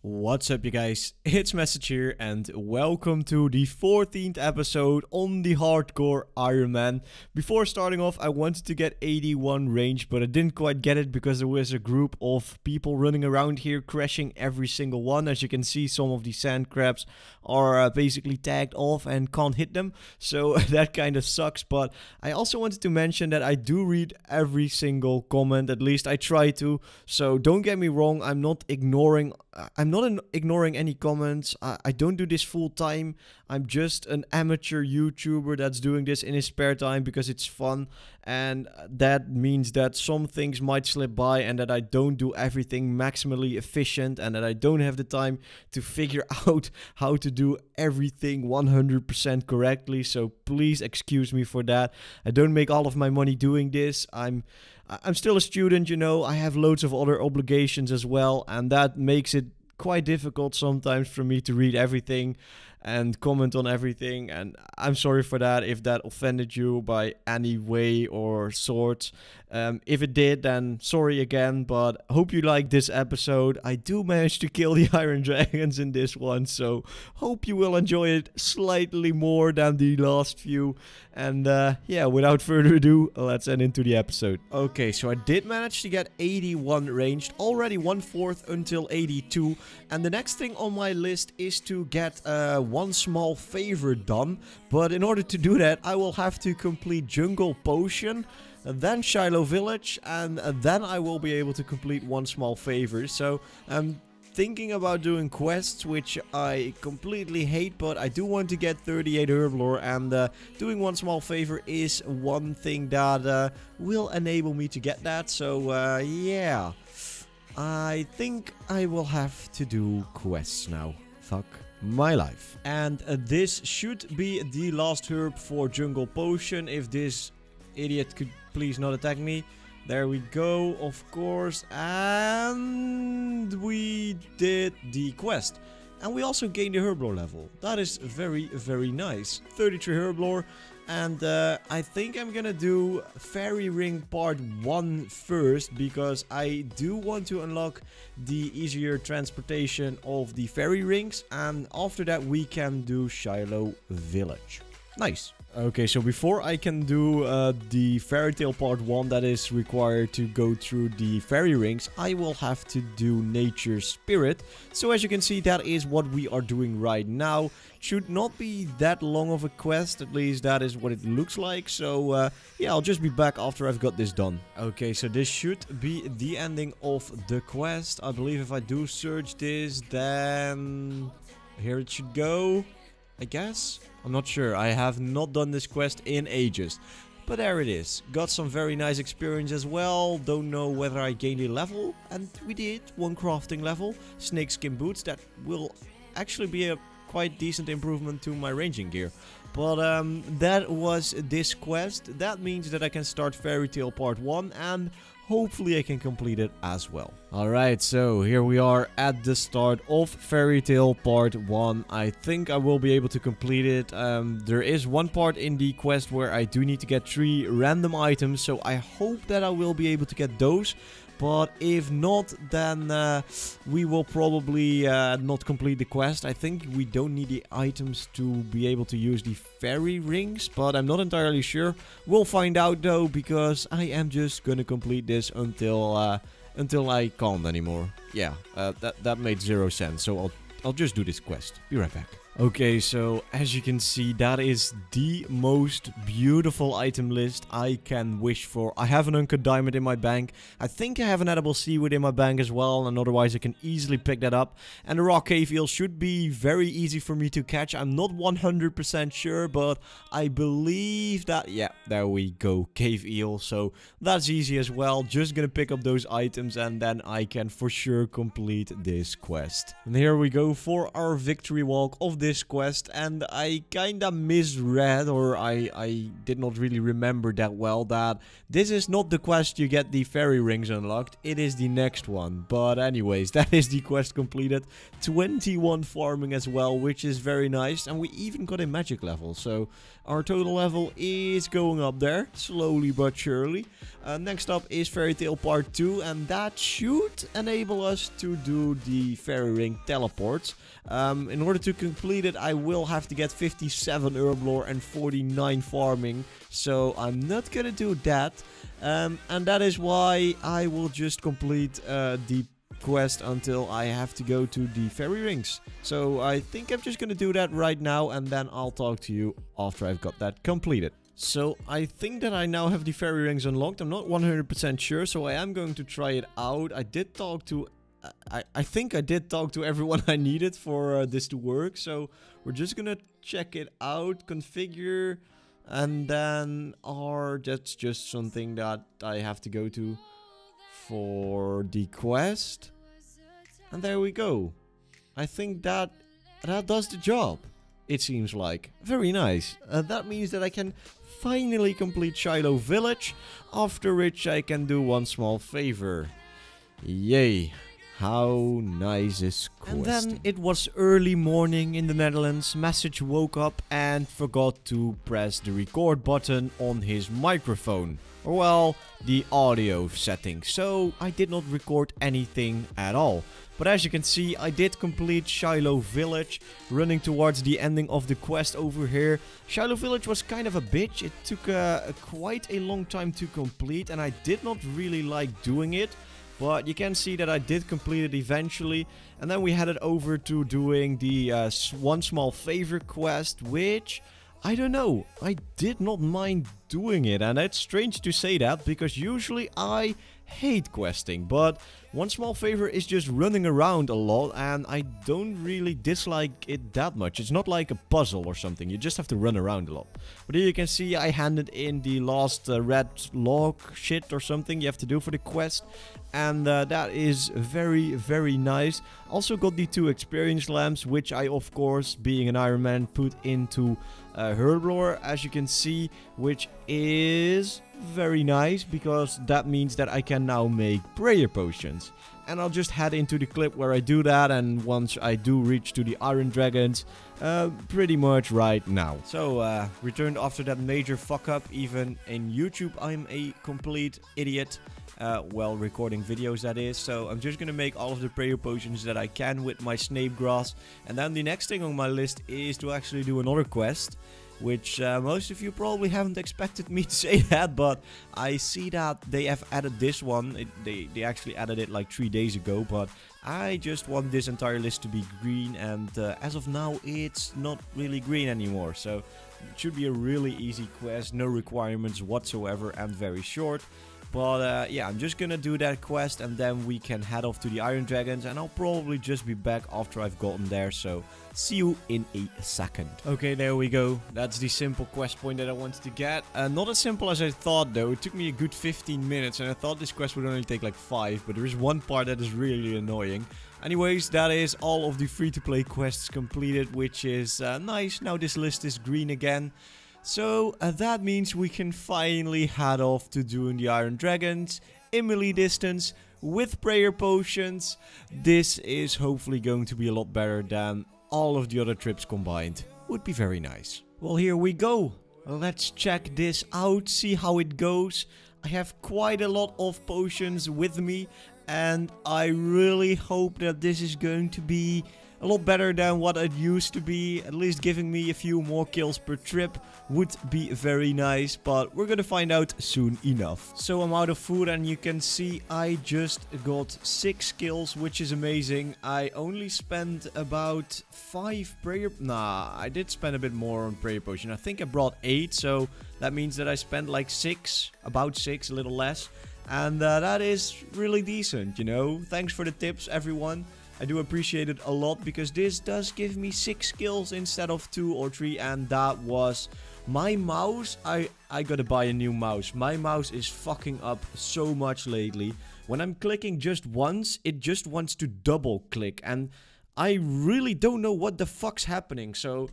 What's up you guys, it's Message here and welcome to the 14th episode on the Hardcore Ironman. Before starting off I wanted to get 81 range but I didn't quite get it because there was a group of people running around here crashing every single one. As you can see, some of the sand crabs are basically tagged off and can't hit them, so that kind of sucks. But I also wanted to mention that I do read every single comment, at least I try to, so don't get me wrong, I'm not ignoring any comments. I don't do this full time. I'm just an amateur YouTuber that's doing this in his spare time because it's fun, and that means that some things might slip by and that I don't do everything maximally efficient and that I don't have the time to figure out how to do everything 100% correctly, so please excuse me for that. I don't make all of my money doing this. I'm still a student, you know, I have loads of other obligations as well, and that makes it quite difficult sometimes for me to read everything and comment on everything, and I'm sorry for that if that offended you by any way or sort. If it did, then sorry again, but hope you like this episode. I do manage to kill the Iron Dragons in this one, so hope you will enjoy it slightly more than the last few, and yeah, without further ado, let's head into the episode. Okay, so I did manage to get 81 ranged, already 1/4 until 82, and the next thing on my list is to get one small favor done, but in order to do that I will have to complete Jungle Potion, then Shilo Village, and then I will be able to complete one small favor. So I'm thinking about doing quests, which I completely hate, but I do want to get 38 Herblore, and doing one small favor is one thing that will enable me to get that. So yeah, I think I will have to do quests now. Fuck my life. And this should be the last herb for Jungle Potion. If this idiot could please not attack me. There we go, of course. And we did the quest. And we also gained the Herblore level. That is very, very nice. 33 Herblore. And I think I'm gonna do Fairy Ring Part 1 first, because I do want to unlock the easier transportation of the Fairy Rings. And after that we can do Shilo Village. Nice. Okay, so before I can do the Fairy Tale Part 1 that is required to go through the Fairy Rings, I will have to do Nature Spirit. So as you can see, that is what we are doing right now. It should not be that long of a quest, at least that is what it looks like. So yeah, I'll just be back after I've got this done. Okay, so this should be the ending of the quest. I believe if I do search this, then here it should go, I guess. I'm not sure, I have not done this quest in ages, but there it is. Got some very nice experience as well. Don't know whether I gained a level, and we did. One crafting level, snakeskin boots, that will actually be a quite decent improvement to my ranging gear. But that was this quest. That means that I can start Fairy Tale Part 1 and hopefully I can complete it as well. Alright, so here we are at the start of Fairy Tale Part 1. I think I will be able to complete it. There is one part in the quest where I do need to get 3 random items, so I hope that I will be able to get those. But if not, then we will probably not complete the quest. I think we don't need the items to be able to use the fairy rings, but I'm not entirely sure. We'll find out though, because I am just gonna complete this until I can't anymore. Yeah, that made 0 sense, so I'll just do this quest. Be right back. Okay, so as you can see, that is the most beautiful item list I can wish for. I have an Uncut Diamond in my bank. I think I have an Edible Seaweed in my bank as well, and otherwise I can easily pick that up. And the Rock Cave Eel should be very easy for me to catch. I'm not 100% sure, but I believe that... yeah, there we go. Cave Eel, so that's easy as well. Just gonna pick up those items and then I can for sure complete this quest. And here we go for our victory walk of this this quest, and I kinda misread, or I did not really remember that well, that this is not the quest you get the fairy rings unlocked, it is the next one. But anyways, that is the quest completed. 21 farming as well, which is very nice, and we even got a magic level, so our total level is going up there, slowly but surely. Next up is Fairy Tale Part 2, and that should enable us to do the fairy ring teleports. In order to complete it, I will have to get 57 Herblore and 49 farming, so I'm not gonna do that. And that is why I will just complete the quest until I have to go to the fairy rings. So I think I'm just gonna do that right now, and then I'll talk to you after I've got that completed. So I think that I now have the fairy rings unlocked. I'm not 100% sure, so I am going to try it out. I did talk to I think I did talk to everyone I needed for this to work, so we're just gonna check it out, configure, and then that's just something that I have to go to for the quest, and there we go. I think that does the job, it seems like. Very nice. That means that I can finally complete Shilo Village, after which I can do one small favor. Yay. How nice is quest? And then it was early morning in the Netherlands. Message woke up and forgot to press the record button on his microphone. Or well, the audio setting. So I did not record anything at all. But as you can see, I did complete Shilo Village, running towards the ending of the quest over here. Shilo Village was kind of a bitch. It took quite a long time to complete, and I did not really like doing it. But you can see that I did complete it eventually. And then we headed over to doing the one small favor quest, which, I don't know, I did not mind doing it. And it's strange to say that, because usually I hate questing. But one small favor is just running around a lot, and I don't really dislike it that much. It's not like a puzzle or something, you just have to run around a lot. But here you can see I handed in the last red log shit or something you have to do for the quest. And that is very, very nice. Also got the 2 experience lamps, which I, of course, being an Iron Man, put into Herblore, as you can see, which is very nice, because that means that I can now make prayer potions. And I'll just head into the clip where I do that, and once I do reach to the Iron Dragons, pretty much right now. So, returned after that major fuck-up. Even in YouTube, I'm a complete idiot. Well, recording videos, that is. So, I'm just gonna make all of the prayer potions that I can with my Snapegrass. And then the next thing on my list is to actually do another quest, which most of you probably haven't expected me to say that, but I see that they have added this one. They actually added it like 3 days ago, but I just want this entire list to be green, and as of now it's not really green anymore, so it should be a really easy quest, no requirements whatsoever, and very short. But yeah, I'm just gonna do that quest, and then we can head off to the Iron Dragons, and I'll probably just be back after I've gotten there, so see you in a second. Okay, there we go. That's the simple quest point that I wanted to get. Not as simple as I thought, though. It took me a good 15 minutes, and I thought this quest would only take like 5, but there is one part that is really annoying. Anyways, that is all of the free-to-play quests completed, which is nice. Now this list is green again. So, that means we can finally head off to doing the Iron Dragons in melee distance with prayer potions. This is hopefully going to be a lot better than all of the other trips combined. Would be very nice. Well, here we go. Let's check this out, see how it goes. I have quite a lot of potions with me, and I really hope that this is going to be a lot better than what it used to be. At least giving me a few more kills per trip would be very nice, but we're gonna find out soon enough. So I'm out of food, and you can see I just got 6 kills, which is amazing. I only spent about 5 prayer... Nah, I did spend a bit more on prayer potion. I think I brought 8, so that means that I spent like 6, about 6, a little less. And that is really decent, you know. Thanks for the tips, everyone. I do appreciate it a lot, because this does give me 6 kills instead of 2 or 3, and that was my mouse. I gotta buy a new mouse. My mouse is fucking up so much lately. When I'm clicking just once, it just wants to double click, and I really don't know what the fuck's happening, so...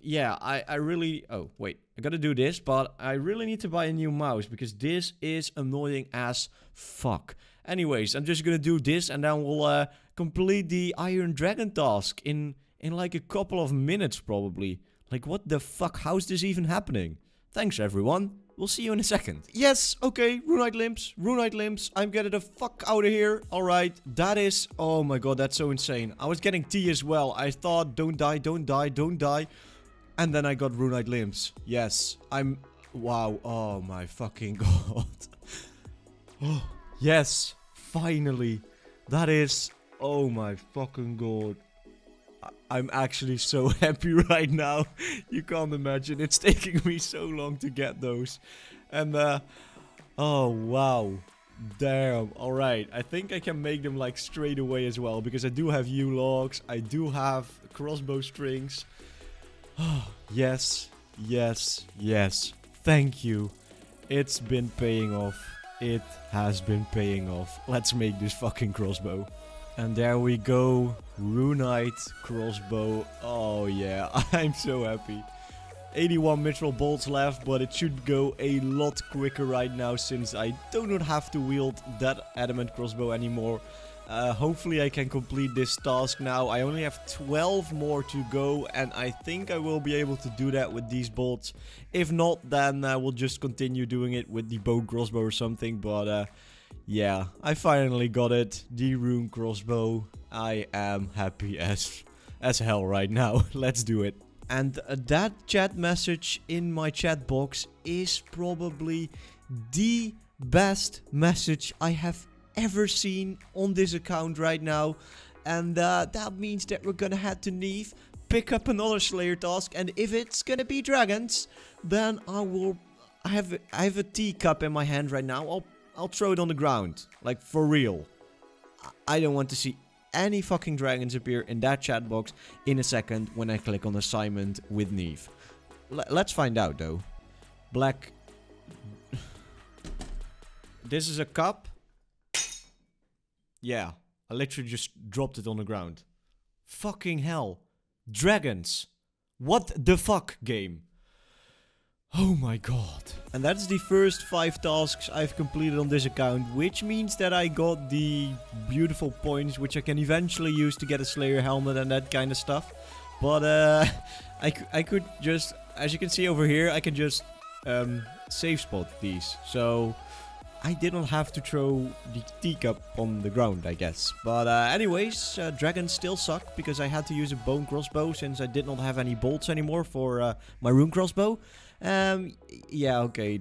yeah, I really... Oh, wait. I gotta do this, but I really need to buy a new mouse, because this is annoying as fuck. Anyways, I'm just gonna do this, and then we'll complete the Iron Dragon task in like a couple of minutes, probably. Like, what the fuck? How's this even happening? Thanks, everyone. We'll see you in a second. Yes, okay, Runite Limbs, I'm getting the fuck out of here. Alright, that is, oh my god, that's so insane. I was getting tea as well. I thought, don't die. And then I got Runite Limbs. Yes, I'm, wow, oh my fucking god. Oh, yes, finally. That is, oh my fucking god. I'm actually so happy right now. You can't imagine. It's taking me so long to get those. And, oh, wow. Damn. Alright. I think I can make them, like, straight away as well. Because I do have U-logs. I do have crossbow strings. Oh, yes. Yes. Yes. Thank you. It's been paying off. It has been paying off. Let's make this fucking crossbow. And there we go, Runite crossbow. Oh yeah, I'm so happy. 81 mithril bolts left, but it should go a lot quicker right now since I do not have to wield that adamant crossbow anymore. Hopefully I can complete this task now. I only have 12 more to go, and I think I will be able to do that with these bolts. If not, then I will just continue doing it with the bow crossbow or something, but... yeah, I finally got it. The rune crossbow. I am happy as hell right now. Let's do it. And that chat message in my chat box is probably the best message I have ever seen on this account right now. And that means that we're gonna head to Neve, pick up another Slayer task. And if it's gonna be dragons, then I have a teacup in my hand right now. I'll throw it on the ground. Like, for real. I don't want to see any fucking dragons appear in that chat box in a second when I click on assignment with Neve. Let's find out, though. Black. This is a cup. Yeah. I literally just dropped it on the ground. Fucking hell. Dragons. What the fuck, game? Oh my god. And that's the first 5 tasks I've completed on this account, which means that I got the beautiful points, which I can eventually use to get a Slayer helmet and that kind of stuff. But I could just, as you can see over here, I can just save spot these. So I did not have to throw the teacup on the ground, I guess. But anyways, dragons still suck because I had to use a bone crossbow since I did not have any bolts anymore for my rune crossbow. Yeah, okay,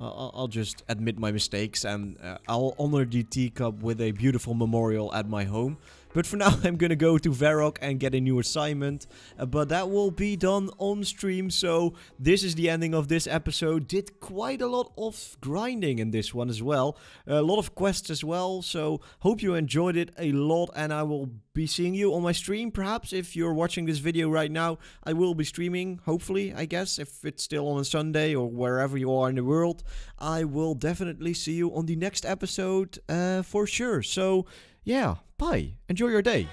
I'll just admit my mistakes, and I'll honor the teacup with a beautiful memorial at my home. But for now, I'm gonna go to Varrock and get a new assignment, but that will be done on stream, so this is the ending of this episode. Did quite a lot of grinding in this one as well, a lot of quests as well, so hope you enjoyed it a lot, and I will be seeing you on my stream, perhaps, if you're watching this video right now. I will be streaming, hopefully, I guess, if it's still on a Sunday or wherever you are in the world. I will definitely see you on the next episode, for sure. So, yeah, bye. Enjoy your day.